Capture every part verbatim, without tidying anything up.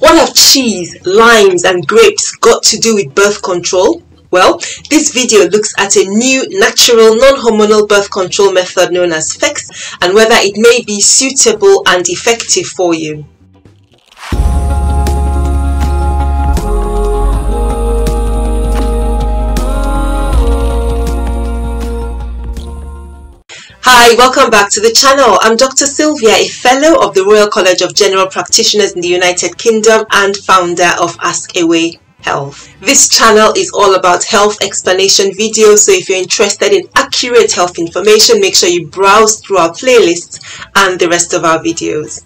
What have cheese, limes and grapes got to do with birth control? Well, this video looks at a new natural non-hormonal birth control method known as Phexxi and whether it may be suitable and effective for you. Hi, welcome back to the channel. I'm Doctor Sylvia, a fellow of the Royal College of General Practitioners in the United Kingdom and founder of AskAwayHealth. This channel is all about health explanation videos, so if you're interested in accurate health information, make sure you browse through our playlists and the rest of our videos.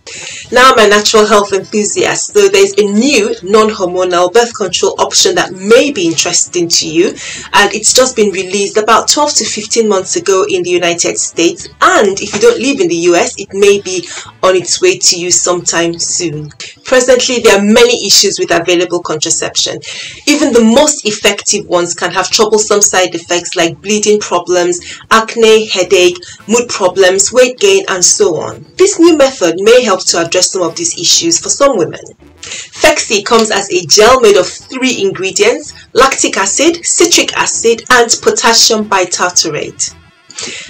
Now I'm a natural health enthusiast, so there's a new non-hormonal birth control option that may be interesting to you, and it's just been released about twelve to fifteen months ago in the United States, and if you don't live in the U S, it may be on its way to you sometime soon. Presently, there are many issues with available contraception. Even Even the most effective ones can have troublesome side effects like bleeding problems, acne, headache, mood problems, weight gain, and so on. This new method may help to address some of these issues for some women. Phexxi comes as a gel made of three ingredients: lactic acid, citric acid, and potassium bitartrate.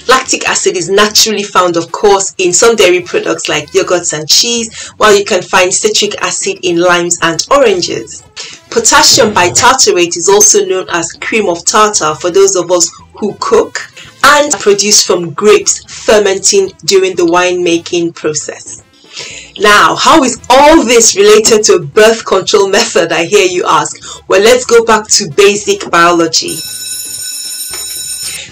Lactic acid is naturally found, of course, in some dairy products like yogurts and cheese, while you can find citric acid in limes and oranges. Potassium bitartrate is also known as cream of tartar for those of us who cook, and produced from grapes fermenting during the winemaking process. Now, how is all this related to a birth control method, I hear you ask? Well, let's go back to basic biology.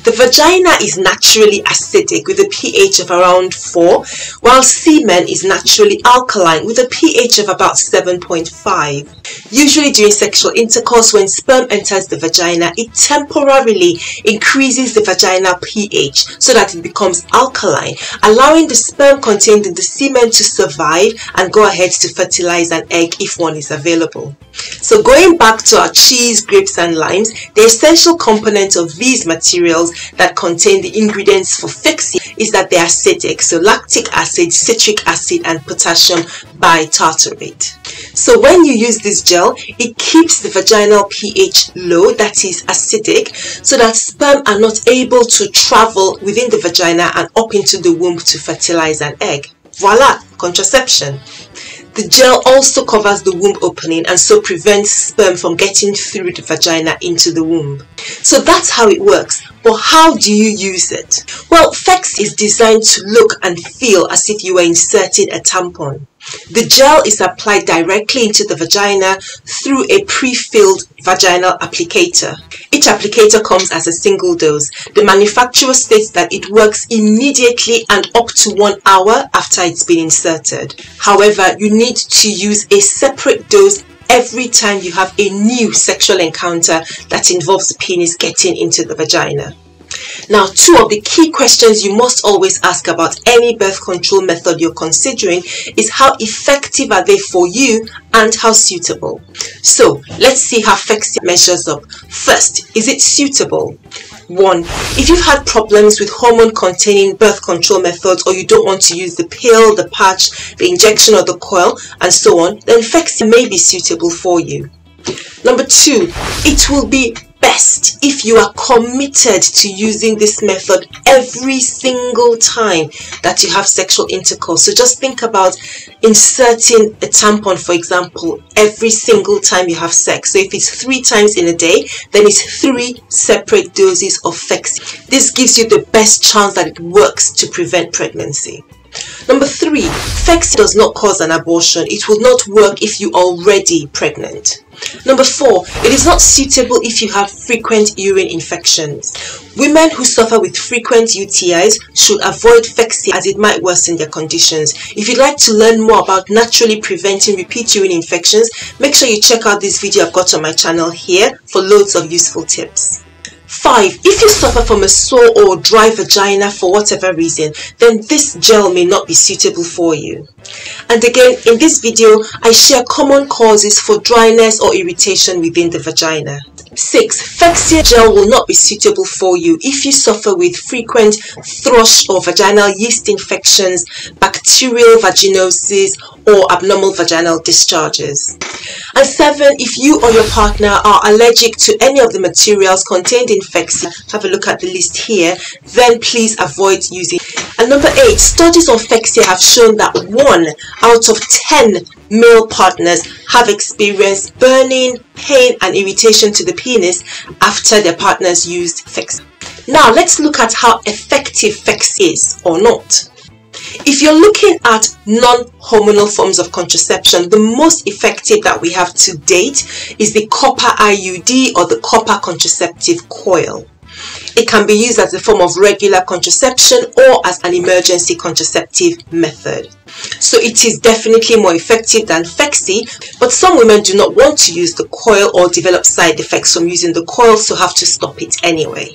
The vagina is naturally acidic with a pH of around four, while semen is naturally alkaline with a pH of about seven point five. Usually during sexual intercourse, when sperm enters the vagina, it temporarily increases the vaginal pH so that it becomes alkaline, allowing the sperm contained in the semen to survive and go ahead to fertilize an egg if one is available. So going back to our cheese, grapes and limes, the essential component of these materials that contain the ingredients for Phexxi is that they're acidic, so lactic acid, citric acid and potassium bitartrate. So when you use this gel, it keeps the vaginal pH low, that is acidic, so that sperm are not able to travel within the vagina and up into the womb to fertilize an egg. Voila, contraception. The gel also covers the womb opening and so prevents sperm from getting through the vagina into the womb. So that's how it works. But how do you use it? Well, Phexxi is designed to look and feel as if you were inserting a tampon. The gel is applied directly into the vagina through a pre-filled vaginal applicator. Each applicator comes as a single dose. The manufacturer states that it works immediately and up to one hour after it's been inserted. However, you need to use a separate dose every time you have a new sexual encounter that involves the penis getting into the vagina. Now, two of the key questions you must always ask about any birth control method you're considering is how effective are they for you and how suitable. So let's see how Phexxi measures up. First, is it suitable? One, if you've had problems with hormone containing birth control methods, or you don't want to use the pill, the patch, the injection or the coil and so on, then Phexxi may be suitable for you. Number two, it will be best if you are committed to using this method every single time that you have sexual intercourse. So just think about inserting a tampon, for example, every single time you have sex. So if it's three times in a day, then it's three separate doses of Phexxi. This gives you the best chance that it works to prevent pregnancy. Number three, Phexxi does not cause an abortion. It will not work if you're already pregnant. Number four, it is not suitable if you have frequent urine infections. Women who suffer with frequent U T Is should avoid Phexxi as it might worsen their conditions. If you'd like to learn more about naturally preventing repeat urine infections, make sure you check out this video I've got on my channel here for loads of useful tips. Five, if you suffer from a sore or dry vagina for whatever reason, then this gel may not be suitable for you. And again, in this video, I share common causes for dryness or irritation within the vagina. Six, Phexxi gel will not be suitable for you if you suffer with frequent thrush or vaginal yeast infections, bacterial vaginosis, or abnormal vaginal discharges. And seven, if you or your partner are allergic to any of the materials contained in Phexxi, have a look at the list here, then please avoid using. And number eight, studies on Phexxi have shown that one out of ten male partners have experienced burning, pain and irritation to the penis after their partners used Phexxi. Now let's look at how effective Phexxi is or not. If you're looking at non-hormonal forms of contraception, the most effective that we have to date is the copper I U D or the copper contraceptive coil. It can be used as a form of regular contraception or as an emergency contraceptive method. So it is definitely more effective than Phexxi, but some women do not want to use the coil or develop side effects from using the coil, so have to stop it anyway.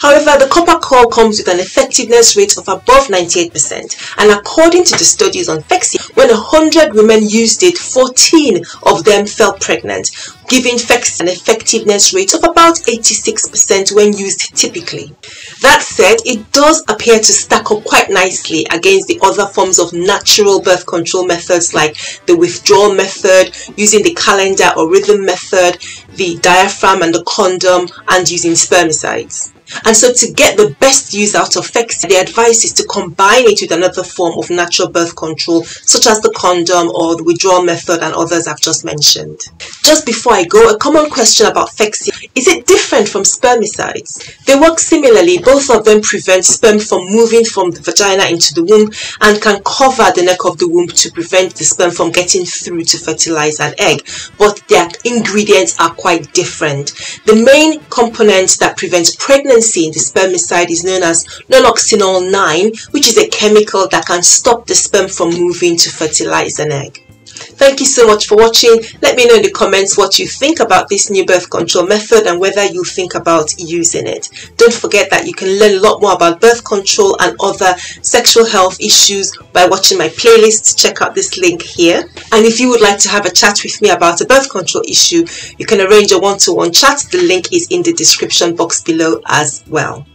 However, the copper coil comes with an effectiveness rate of above ninety-eight percent, and according to the studies on Phexxi, when one hundred women used it, fourteen of them fell pregnant, giving Phexxi an effectiveness rate of about eighty-six percent when used typically. That said, it does appear to stack up quite nicely against the other forms of natural birth control methods like the withdrawal method, using the calendar or rhythm method, the diaphragm and the condom, and using spermicides. And so to get the best use out of Phexxi, the advice is to combine it with another form of natural birth control, such as the condom or the withdrawal method and others I've just mentioned. Just before I go, a common question about Phexxi, is it different from spermicides? They work similarly, both of them prevent sperm from moving from the vagina into the womb and can cover the neck of the womb to prevent the sperm from getting through to fertilize an egg, but their ingredients are quite different. The main component that prevents pregnancy in the spermicide is known as nonoxynol nine, which is a chemical that can stop the sperm from moving to fertilize an egg. Thank you so much for watching. Let me know in the comments what you think about this new birth control method and whether you think about using it. Don't forget that you can learn a lot more about birth control and other sexual health issues by watching my playlist. Check out this link here. And if you would like to have a chat with me about a birth control issue, you can arrange a one-to-one chat. The link is in the description box below as well.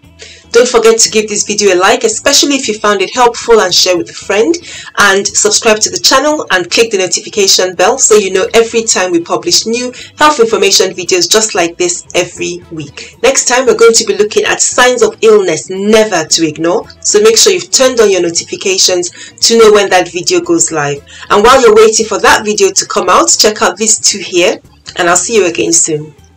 Don't forget to give this video a like, especially if you found it helpful, and share with a friend, and subscribe to the channel and click the notification bell so you know every time we publish new health information videos just like this every week. Next time we're going to be looking at signs of illness never to ignore, so make sure you've turned on your notifications to know when that video goes live. And while you're waiting for that video to come out, check out these two here, and I'll see you again soon.